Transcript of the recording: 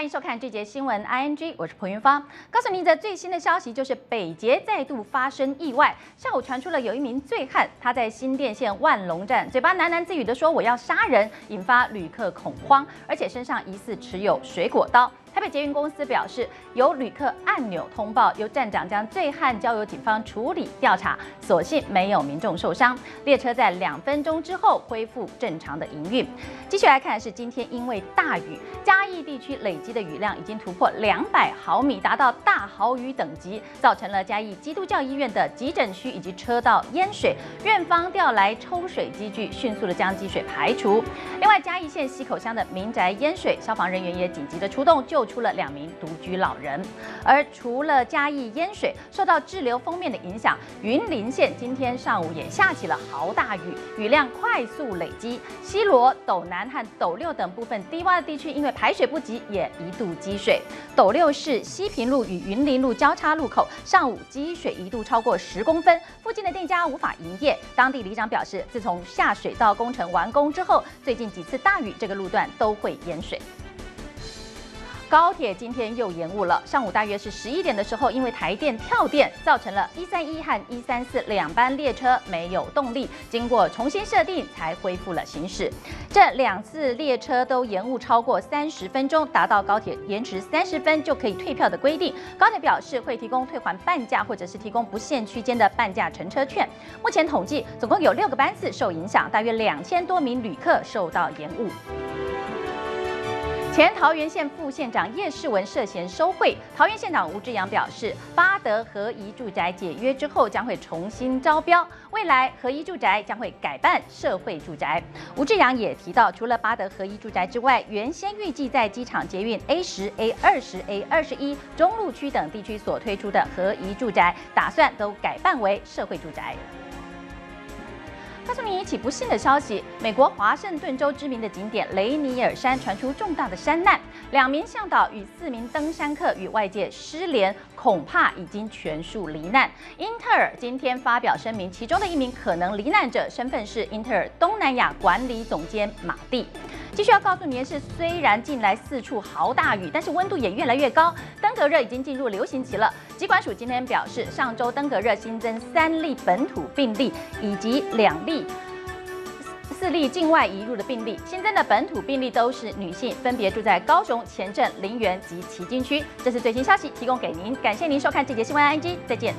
欢迎收看这节新闻 ING， 我是彭云芳。告诉您的最新的消息就是北捷再度发生意外。下午传出了有一名醉汉，他在新店县万隆站嘴巴喃喃自语的说我要杀人，引发旅客恐慌，而且身上疑似持有水果刀。 台北捷运公司表示，有旅客按钮通报，由站长将醉汉交由警方处理调查。所幸没有民众受伤，列车在2分钟之后恢复正常的营运。继续来看是今天因为大雨，嘉义地区累积的雨量已经突破200毫米，达到大豪雨等级，造成了嘉义基督教医院的急诊区以及车道淹水。院方调来抽水机具，迅速的将积水排除。另外，嘉义县溪口乡的民宅淹水，消防人员也紧急的出动救。 救出了2名独居老人，而除了嘉义淹水受到滞留封面的影响，云林县今天上午也下起了豪大雨，雨量快速累积，西螺、斗南和斗六等部分低洼的地区因为排水不及，也一度积水。斗六市西平路与云林路交叉路口上午积水一度超过10公分，附近的店家无法营业。当地里长表示，自从下水道工程完工之后，最近几次大雨，这个路段都会淹水。 高铁今天又延误了。上午大约是11点的时候，因为台电跳电，造成了131和1342班列车没有动力，经过重新设定才恢复了行驶。这2次列车都延误超过30分钟，达到高铁延迟30分就可以退票的规定。高铁表示会提供退还半价，或者是提供不限区间的半价乘车券。目前统计，总共有6个班次受影响，大约2000多名旅客受到延误。 前桃园县副县长叶世文涉嫌收贿，桃园县长吴志扬表示，八德合宜住宅解约之后将会重新招标，未来合宜住宅将会改办社会住宅。吴志扬也提到，除了八德合宜住宅之外，原先预计在机场捷运 A10、A20、A21、中路区等地区所推出的合宜住宅，打算都改办为社会住宅。 告诉你一起不幸的消息：美国华盛顿州知名的景点雷尼尔山传出重大的山难，2名向导与4名登山客与外界失联，恐怕已经全数罹难。英特尔今天发表声明，其中的1名可能罹难者身份是英特尔东南亚管理总监马蒂。 继续要告诉您的是，虽然近来四处豪大雨，但是温度也越来越高，登革热已经进入流行期了。疾管署今天表示，上周登革热新增3例本土病例，以及2例。 4例境外移入的病例，新增的本土病例都是女性，分别住在高雄、前镇、林园及旗津区。这是最新消息，提供给您。感谢您收看这节新闻 ING， 再见。